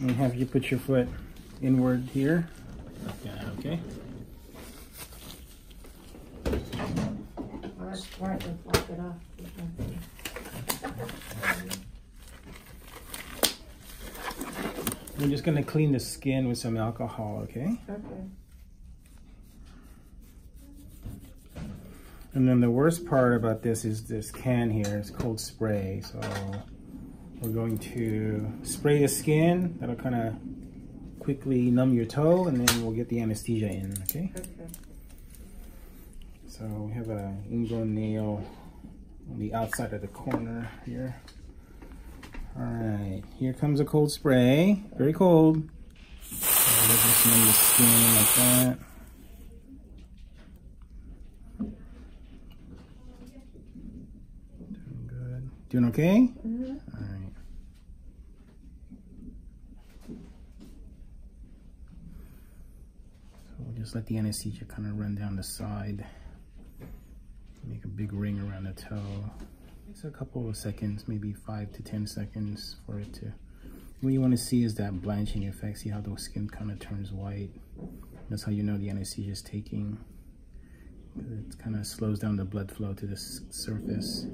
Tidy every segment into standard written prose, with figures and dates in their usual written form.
I'm going to have you put your foot inward here. Okay. Smart and flop it off. We're just going to clean the skin with some alcohol, okay? Okay. And then the worst part about this is this can here. It's cold spray. So we're going to spray the skin. That'll kind of quickly numb your toe, and then we'll get the anesthesia in, okay? Okay. So we have a ingo nail on the outside of the corner here. All right, here comes a cold spray. Very cold. So we'll just numb the skin like that. Doing good. Doing okay? Mm-hmm. All right. So we'll just let the anesthesia kind of run down the side. Make a big ring around the toe. It's a couple of seconds, maybe 5 to 10 seconds for it to. What you want to see is that blanching effect. See how the skin kind of turns white. That's how you know the anesthesia is taking. It kind of slows down the blood flow to the surface.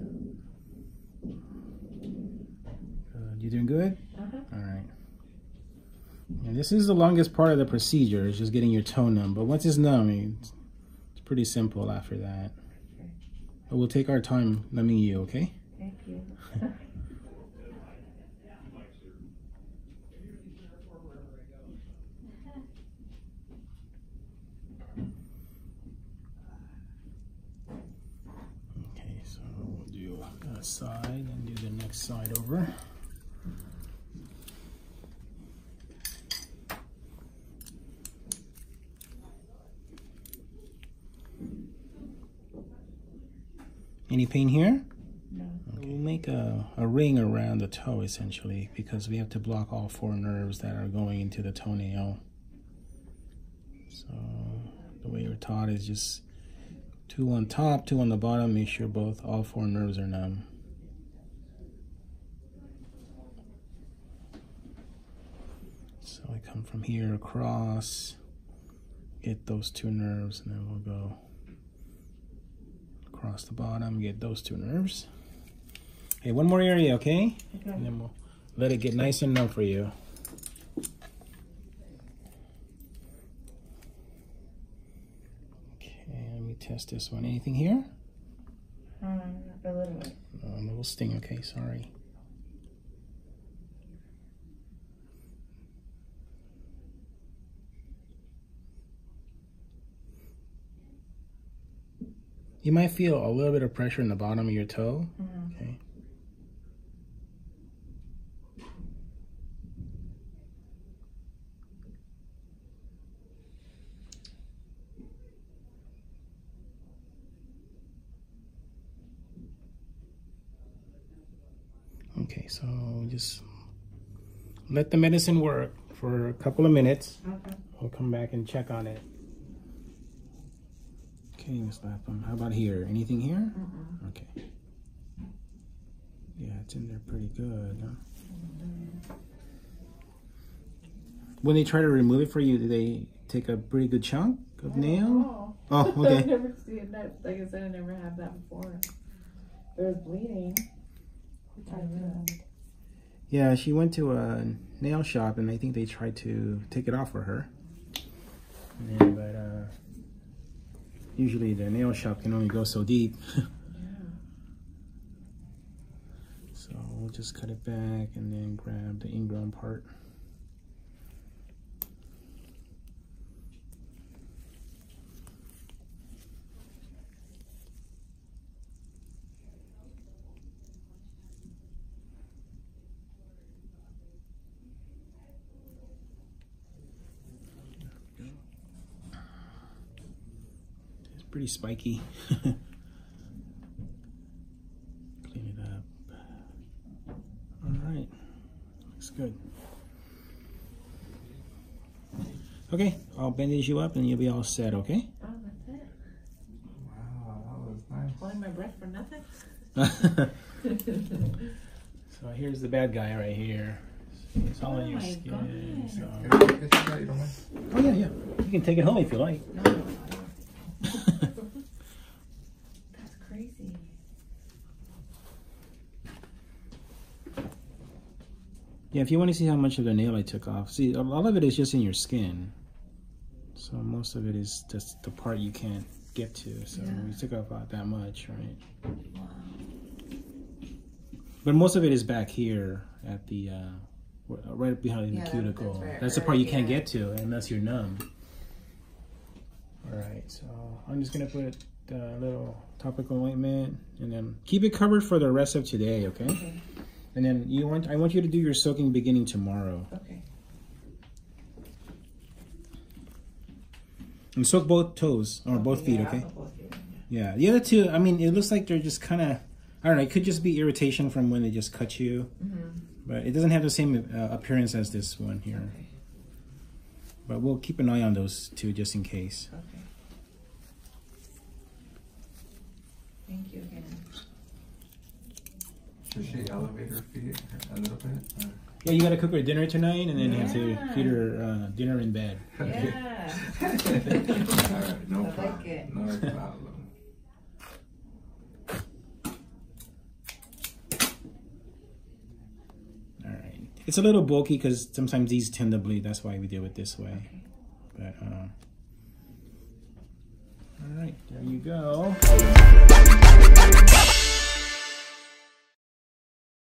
You doing good? Uh-huh. All right. And this is the longest part of the procedure, is just getting your toe numb. But once it's numb, it's pretty simple after that. But we'll take our time numbing you, okay? Thank you. Okay, so we'll do that side and do the next side over. Any pain here? No. Okay. We'll make a ring around the toe, essentially, because we have to block all 4 nerves that are going into the toenail. So the way you're taught is just 2 on top, 2 on the bottom. Make sure all 4 nerves are numb. So I come from here across, get those 2 nerves, and then we'll go across the bottom, get those 2 nerves. Okay, one more area, okay? Okay. And then we'll let it get nice and numb for you. Okay, let me test this one. Anything here? A little bit. A little sting, okay, sorry. You might feel a little bit of pressure in the bottom of your toe. Mm-hmm. Okay. Okay, so just let the medicine work for a couple of minutes. Okay. We'll come back and check on it. Okay, Miss Lapham. How about here? Anything here? Mm-hmm. Okay. Yeah, it's in there pretty good, huh? Mm-hmm. When they try to remove it for you, do they take a pretty good chunk of nail? Oh, okay. I've never seen that. Like I said, I never had that before. There was bleeding. Yeah, she went to a nail shop, and I think they tried to take it off for her. Yeah, but usually the nail shop can only go so deep. Yeah. So we'll just cut it back and then grab the ingrown part. Pretty spiky. Clean it up. All right, looks good. Okay, I'll bandage you up and you'll be all set, okay? Oh, that's it. Wow, that was nice. Holding my breath for nothing. So here's the bad guy right here. It's all on your skin. Oh yeah, yeah. You can take it home if you like. No, no, I don't. That's crazy. Yeah, if you want to see how much of the nail I took off, see, a lot of it is just in your skin. So most of it is just the part you can't get to. So yeah. We took off about that much, right? Wow. But most of it is back here at the, right behind the cuticle. That's, right, that's the part you can't get to unless you're numb. All right, so I'm just gonna put a little topical ointment and then keep it covered for the rest of today, okay? Okay. And then I want you to do your soaking beginning tomorrow. Okay. And soak both toes, or both feet, okay? Both feet, yeah. Yeah, the other two, I mean, it looks like they're just kind of, I don't know, it could just be irritation from when they just cut you. Mm-hmm. But it doesn't have the same appearance as this one here. Okay. But we'll keep an eye on those two just in case. Okay. Thank you again. Should she elevate her feet a little bit? Or? Yeah, you got to cook her dinner tonight and then you have to feed her dinner in bed. Yeah. All right, no problem. Like it. No problem. It's a little bulky because sometimes these tend to bleed. That's why we do it this way. Okay. But, all right, there you go.